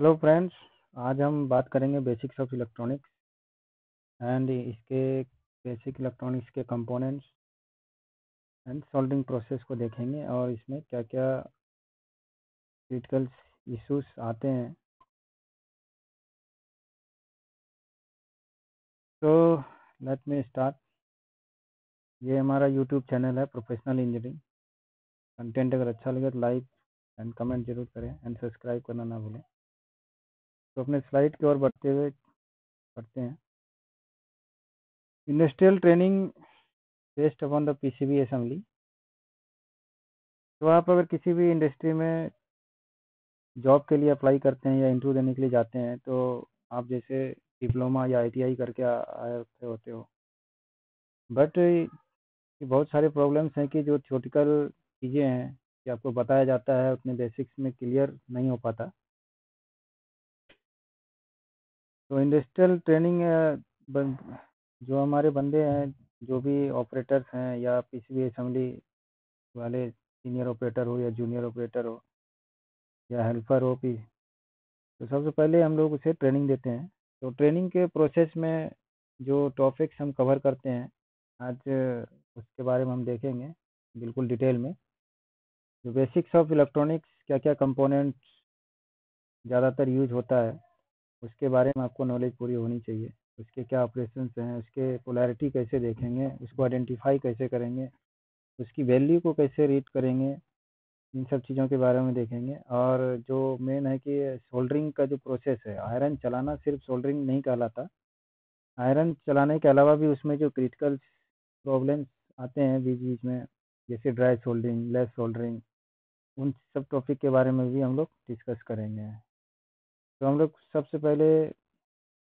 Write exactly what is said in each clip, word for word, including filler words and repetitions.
Hello friends, आज हम बात करेंगे बेसिक्स ऑफ इलेक्ट्रॉनिक्स एंड इसके बेसिक इलेक्ट्रॉनिक्स के कंपोनेंट्स एंड सॉल्विंग प्रोसेस को देखेंगे और इसमें क्या क्या क्रिटिकल इश्यूज आते हैं। तो लेट मी स्टार्ट। ये हमारा यूट्यूब चैनल है प्रोफेशनल इंजीनियरिंग। कंटेंट अगर अच्छा लगे तो लाइक एंड कमेंट जरूर करें एंड सब्सक्राइब करना ना भूलें। तो अपने स्लाइड की ओर बढ़ते हुए बढ़ते हैं। Industrial training based upon the PCB assembly. तो आप अगर किसी भी इंडस्ट्री में जॉब के लिए अप्लाई करते हैं या इंटरव्यू देने के लिए जाते हैं तो आप जैसे डिप्लोमा या आई टी आई करके आए होते हो, बट बहुत सारे प्रॉब्लम्स हैं कि जो थ्योरेटिकल चीज़ें हैं कि आपको बताया जाता है उतने बेसिक्स में क्लियर नहीं हो पाता। तो इंडस्ट्रियल ट्रेनिंग जो हमारे बंदे हैं, जो भी ऑपरेटर्स हैं या पीसीबी असेंबली वाले, सीनियर ऑपरेटर हो या जूनियर ऑपरेटर हो या हेल्पर हो पी, तो सबसे पहले हम लोग उसे ट्रेनिंग देते हैं। तो ट्रेनिंग के प्रोसेस में जो टॉपिक्स हम कवर करते हैं आज, उसके बारे में हम देखेंगे बिल्कुल डिटेल में। जो बेसिक्स ऑफ इलेक्ट्रॉनिक्स, क्या क्या कंपोनेंट्स ज़्यादातर यूज होता है उसके बारे में आपको नॉलेज पूरी होनी चाहिए। उसके क्या ऑपरेशंस हैं, उसके पोलैरिटी कैसे देखेंगे, उसको आइडेंटिफाई कैसे करेंगे, उसकी वैल्यू को कैसे रीड करेंगे, इन सब चीज़ों के बारे में देखेंगे। और जो मेन है कि सोल्डरिंग का जो प्रोसेस है, आयरन चलाना सिर्फ सोल्डरिंग नहीं कहलाता। आयरन चलाने के अलावा भी उसमें जो क्रिटिकल प्रॉब्लम्स आते हैं बीच बीच में, जैसे ड्राई सोल्डरिंग, लेस सोल्डरिंग, उन सब टॉपिक के बारे में भी हम लोग डिस्कस करेंगे। तो हम लोग सबसे पहले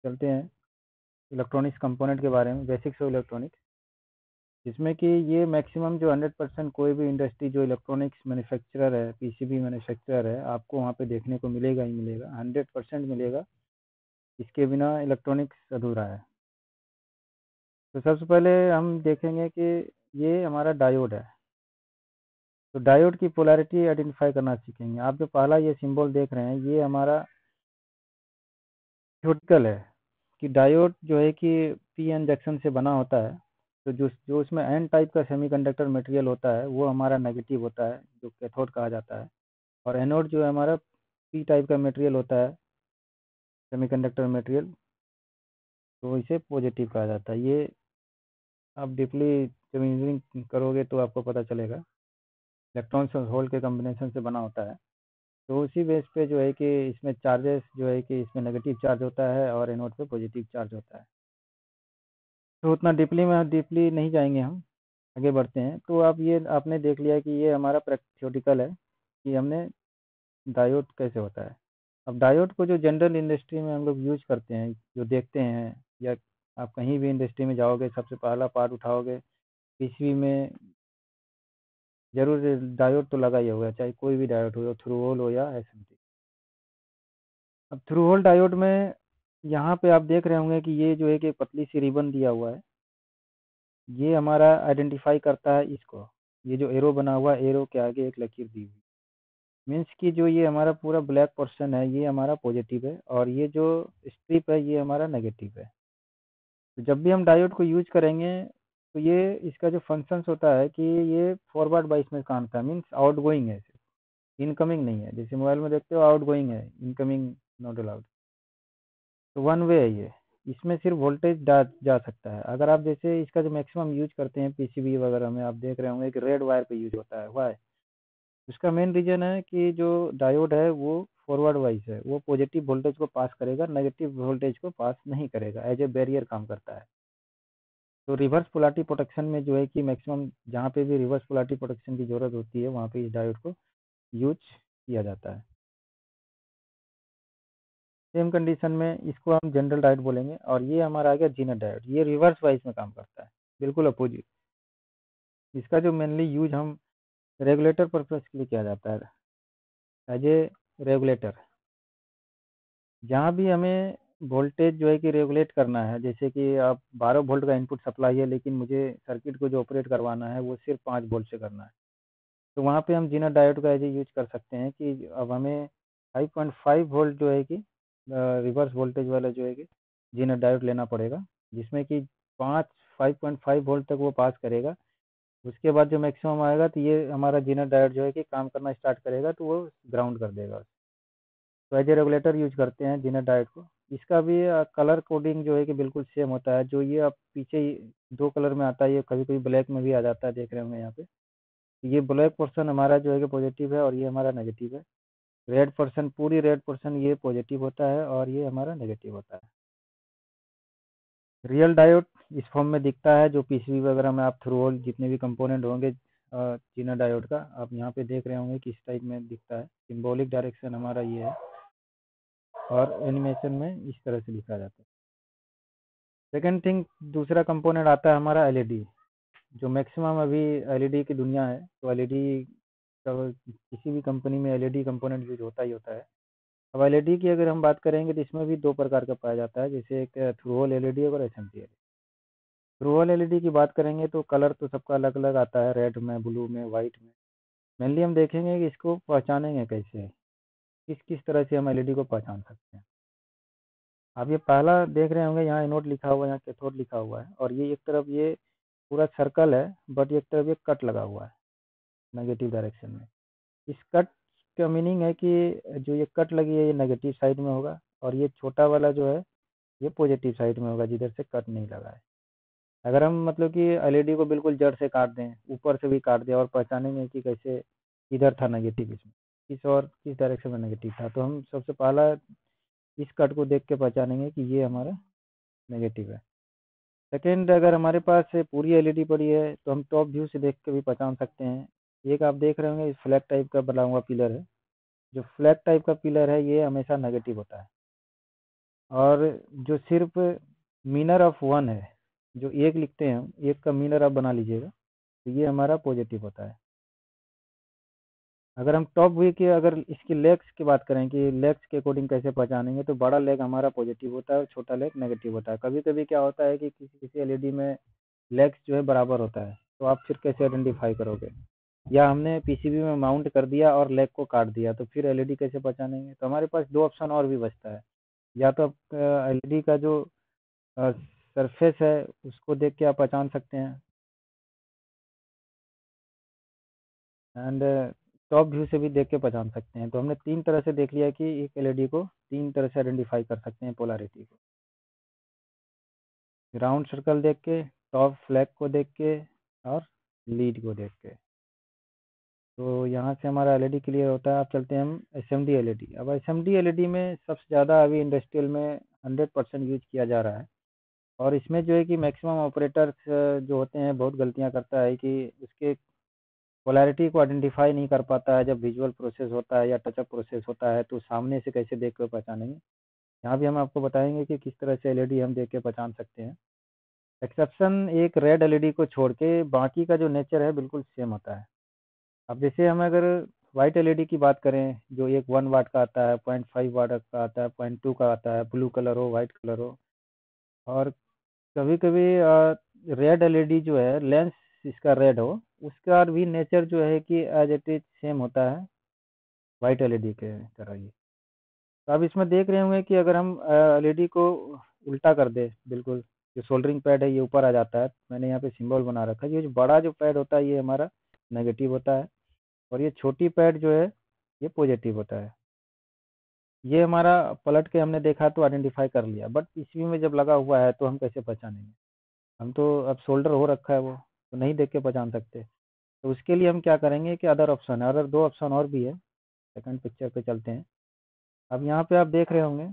चलते हैं इलेक्ट्रॉनिक्स कंपोनेंट के बारे में, बेसिक्स ऑफ इलेक्ट्रॉनिक्स, जिसमें कि ये मैक्सिमम जो हंड्रेड परसेंट कोई भी इंडस्ट्री जो इलेक्ट्रॉनिक्स मैन्युफैक्चरर है, पीसीबी मैन्युफैक्चरर है, आपको वहाँ पे देखने को मिलेगा ही मिलेगा, हंड्रेड परसेंट मिलेगा। इसके बिना इलेक्ट्रॉनिक्स अधूरा है। तो सबसे पहले हम देखेंगे कि ये हमारा डायोड है। तो डायोड की पोलैरिटी आइडेंटिफाई करना सीखेंगे। आप जो पहला ये सिम्बॉल देख रहे हैं, ये हमारा थ्योरेटिकल है कि डायोड जो है कि पी एन जंक्शन से बना होता है। तो जो जो उसमें एन टाइप का सेमीकंडक्टर मटेरियल होता है वो हमारा नेगेटिव होता है, जो कैथोड कहा जाता है, और एनोड जो है हमारा पी टाइप का मटेरियल होता है, सेमीकंडक्टर मटेरियल, तो इसे पॉजिटिव कहा जाता है। ये आप डीपली जब इंजीनियरिंग करोगे तो आपको पता चलेगा। इलेक्ट्रॉन्स और होल के कॉम्बिनेशन से बना होता है। तो उसी बेस पे जो है कि इसमें चार्जेस जो है कि इसमें नेगेटिव चार्ज होता है और एनोड पे पॉजिटिव चार्ज होता है। तो उतना डीपली में डीपली नहीं जाएंगे, हम आगे बढ़ते हैं। तो आप ये आपने देख लिया कि ये हमारा प्रैक्टिकल है कि हमने डायोड कैसे होता है। अब डायोड को जो जनरल इंडस्ट्री में हम लोग यूज करते हैं, जो देखते हैं, या आप कहीं भी इंडस्ट्री में जाओगे सबसे पहला पार्ट उठाओगे, पीसीबी में जरूर डायोड तो लगा ही होगा, चाहे कोई भी डायोड हो, थ्रू होल हो या एस एम टी। अब थ्रू होल डायोड में यहाँ पे आप देख रहे होंगे कि ये जो है कि पतली सी रिबन दिया हुआ है, ये हमारा आइडेंटिफाई करता है इसको। ये जो एरो बना हुआ है, एरो के आगे एक लकीर दी हुई, मीन्स कि जो ये हमारा पूरा ब्लैक पोर्शन है ये हमारा पॉजिटिव है, और ये जो स्ट्रिप है ये हमारा नेगेटिव है। तो जब भी हम डायोड को यूज करेंगे तो ये इसका जो फंक्शंस होता है कि ये फॉरवर्ड बाइस में काम करता है, मीन्स आउट गोइंग है, इनकमिंग नहीं है। जैसे मोबाइल में देखते हो आउट गोइंग है, इनकमिंग नॉट अलाउड। तो वन वे है ये, इसमें सिर्फ वोल्टेज जा सकता है। अगर आप जैसे इसका जो मैक्सिमम यूज करते हैं पीसीबी वगैरह में, आप देख रहे होंगे कि रेड वायर पे यूज होता है। वाई उसका मेन रीजन है कि जो डायोड है वो फॉरवर्ड वाइज है, वो पॉजिटिव वोल्टेज को पास करेगा, नेगेटिव वोल्टेज को पास नहीं करेगा, एज ए बैरियर काम करता है। तो रिवर्स पोलैरिटी प्रोटेक्शन में जो है कि मैक्सिमम जहाँ पे भी रिवर्स पोलैरिटी प्रोटेक्शन की ज़रूरत होती है वहाँ पे इस डायोड को यूज किया जाता है। सेम कंडीशन में इसको हम जनरल डायोड बोलेंगे। और ये हमारा आ गया जीनर डायोड, ये रिवर्स वाइज में काम करता है, बिल्कुल अपोजिट। इसका जो मेनली यूज हम रेगुलेटर पर्पज के लिए किया जाता है, एज ए रेगुलेटर। जहाँ भी हमें वोल्टेज जो है कि रेगुलेट करना है, जैसे कि आप बारह वोल्ट का इनपुट सप्लाई है लेकिन मुझे सर्किट को जो ऑपरेट करवाना है वो सिर्फ पाँच वोल्ट से करना है, तो वहाँ पे हम जीनर डायोड का ऐसे यूज कर सकते हैं कि अब हमें फाइव पॉइंट फाइव वोल्ट जो है कि रिवर्स वोल्टेज वाला जो है कि जीनर डायोड लेना पड़ेगा, जिसमें कि पाँच फाइव पॉइंट फाइव वोल्ट तक वो पास करेगा। उसके बाद जो मैक्सिमम आएगा तो ये हमारा जीनर डायोड जो है कि काम करना स्टार्ट करेगा, तो वो ग्राउंड कर देगा। तो एज ए रेगुलेटर यूज करते हैं जीनर डायोड को। इसका भी कलर कोडिंग जो है कि बिल्कुल सेम होता है। जो ये आप पीछे दो कलर में आता है, ये कभी कभी ब्लैक में भी आ जाता है, देख रहे होंगे यहाँ पे। ये ब्लैक पोर्सन हमारा जो है कि पॉजिटिव है और ये हमारा नेगेटिव है। रेड पोर्सन, पूरी रेड पोर्सन ये पॉजिटिव होता है और ये हमारा नेगेटिव होता है। रियल डायोड इस फॉर्म में दिखता है, जो पीसीबी वगैरह में आप थ्रू होल जितने भी कंपोनेंट होंगे जीनर डायोड का आप यहाँ पे देख रहे होंगे किस टाइप में दिखता है। सिम्बॉलिक डायरेक्शन हमारा ये है और एनिमेशन में इस तरह से लिखा जाता है। सेकेंड थिंग, दूसरा कंपोनेंट आता है हमारा एलईडी। जो मैक्सिमम अभी एलईडी की दुनिया है, तो एलईडी तो किसी भी कंपनी में एलईडी कंपोनेंट यूज होता ही होता है। अब एलईडी की अगर हम बात करेंगे तो इसमें भी दो प्रकार का पाया जाता है, जैसे एक थ्रू होल एलईडी और SMT LED. Through hole LED की बात करेंगे तो कलर तो सबका अलग अलग आता है, रेड में, ब्लू में, वाइट में। मेनली हम देखेंगे कि इसको पहचानेंगे कैसे, किस किस तरह से हम एलईडी को पहचान सकते हैं। आप ये पहला देख रहे होंगे, यहाँ एनोड लिखा हुआ है, यहाँ कैथोड लिखा हुआ है, और ये एक तरफ ये पूरा सर्कल है बट एक तरफ ये कट लगा हुआ है नेगेटिव डायरेक्शन में। इस कट का मीनिंग है कि जो ये कट लगी है ये नेगेटिव साइड में होगा और ये छोटा वाला जो है ये पॉजिटिव साइड में होगा, जिधर से कट नहीं लगा है। अगर हम मतलब कि एलईडी को बिल्कुल जड़ से काट दें, ऊपर से भी काट दें और पहचानेंगे कि कैसे इधर था नेगेटिव, इसमें किस और किस डायरेक्शन में नेगेटिव था, तो हम सबसे पहला इस कट को देख के पहचानेंगे कि ये हमारा नेगेटिव है। सेकेंड, अगर हमारे पास पूरी एलईडी पड़ी है तो हम टॉप व्यू से देख के भी पहचान सकते हैं। एक आप देख रहे होंगे फ्लैट टाइप का बना हुआ पिलर है, जो फ्लैट टाइप का पिलर है ये हमेशा नेगेटिव होता है। और जो सिर्फ मीनर ऑफ वन है, जो एक लिखते हैं, एक का मीनर आप बना लीजिएगा, तो ये हमारा पॉजिटिव होता है। अगर हम टॉप व्यू के अगर इसकी लेग्स की बात करें कि लेग्स के अकॉर्डिंग कैसे पहचानेंगे, तो बड़ा लेग हमारा पॉजिटिव होता है और छोटा लेग नेगेटिव होता है। कभी कभी क्या होता है कि किसी किसी एलईडी में लेग्स जो है बराबर होता है, तो आप फिर कैसे आइडेंटिफाई करोगे? या हमने पीसीबी में माउंट कर दिया और लेग को काट दिया, तो फिर एलईडी कैसे पहचानेंगे? तो हमारे पास दो ऑप्शन और भी बचता है, या तो एलईडी का जो सरफेस है उसको देख के आप पहचान सकते हैं, एंड टॉप व्यू से भी देख के पहचान सकते हैं। तो हमने तीन तरह से देख लिया कि एक एलईडी को तीन तरह से आइडेंटिफाई कर सकते हैं पोलैरिटी को, राउंड सर्कल देख के, टॉप फ्लैग को देख के और लीड को देख के। तो यहाँ से हमारा एलईडी क्लियर होता है। अब चलते हैं हम एसएमडी एलईडी। अब एसएमडी एलईडी में सबसे ज़्यादा अभी इंडस्ट्रियल में हंड्रेड परसेंट यूज किया जा रहा है, और इसमें जो है कि मैक्सिमम ऑपरेटर्स जो होते हैं बहुत गलतियाँ करता है कि उसके पोलैरिटी को आइडेंटिफाई नहीं कर पाता है। जब विजुअल प्रोसेस होता है या टचअप प्रोसेस होता है तो सामने से कैसे देख कर पहचानेंगे, यहाँ भी हम आपको बताएंगे कि किस तरह से एलईडी हम देख के पहचान सकते हैं। एक्सेप्शन एक रेड एलईडी को छोड़ के बाकी का जो नेचर है बिल्कुल सेम होता है। अब जैसे हम अगर वाइट एलईडी की बात करें, जो एक वन वाट का आता है, पॉइंट फाइव वाट का आता है, पॉइंट टू का आता है, ब्लू कलर हो, वाइट कलर हो, और कभी कभी रेड एलईडी जो है लेंस इसका रेड हो, उसका भी नेचर जो है कि एज इट इज सेम होता है वाइट एलईडी के तरह ही। तो आप इसमें देख रहे होंगे कि अगर हम एलईडी को उल्टा कर दे, बिल्कुल जो सोल्डरिंग पैड है ये ऊपर आ जाता है, मैंने यहाँ पे सिंबल बना रखा है। ये जो बड़ा जो पैड होता है ये हमारा नेगेटिव होता है और ये छोटी पैड जो है ये पॉजिटिव होता है। ये हमारा पलट के हमने देखा तो आइडेंटिफाई कर लिया, बट पीसीबी में जब लगा हुआ है तो हम कैसे पहचानेंगे? हम तो अब सोल्डर हो रखा है वो तो नहीं देख के पहचान सकते। तो उसके लिए हम क्या करेंगे कि अदर ऑप्शन है, अदर दो ऑप्शन और भी है। सेकंड पिक्चर पे चलते हैं। अब यहाँ पे आप देख रहे होंगे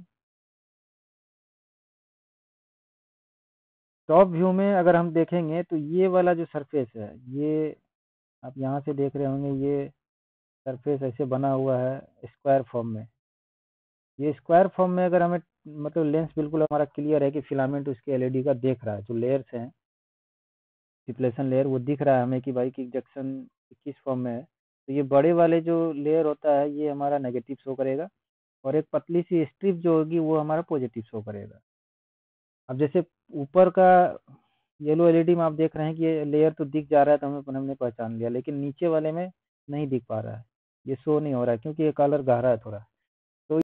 टॉप व्यू में अगर हम देखेंगे तो ये वाला जो सरफेस है, ये आप यहाँ से देख रहे होंगे, ये सरफेस ऐसे बना हुआ है स्क्वायर फॉर्म में। ये स्क्वायर फॉर्म में अगर हमें मतलब लेंस बिल्कुल हमारा क्लियर है कि फिलामेंट उसके एलईडी का देख रहा है, जो लेयर्स हैं डिप्लेशन लेयर वो दिख रहा है हमें कि भाई कि जंक्शन किस फॉर्म में है। तो ये बड़े वाले जो लेयर होता है ये हमारा नेगेटिव शो करेगा और एक पतली सी स्ट्रिप जो होगी वो हमारा पॉजिटिव शो करेगा। अब जैसे ऊपर का येलो एलईडी में आप देख रहे हैं कि ये लेयर तो दिख जा रहा है तो हमें हमने पहचान लिया, लेकिन नीचे वाले में नहीं दिख पा रहा है, ये शो नहीं हो रहा है क्योंकि ये कलर गहरा है थोड़ा।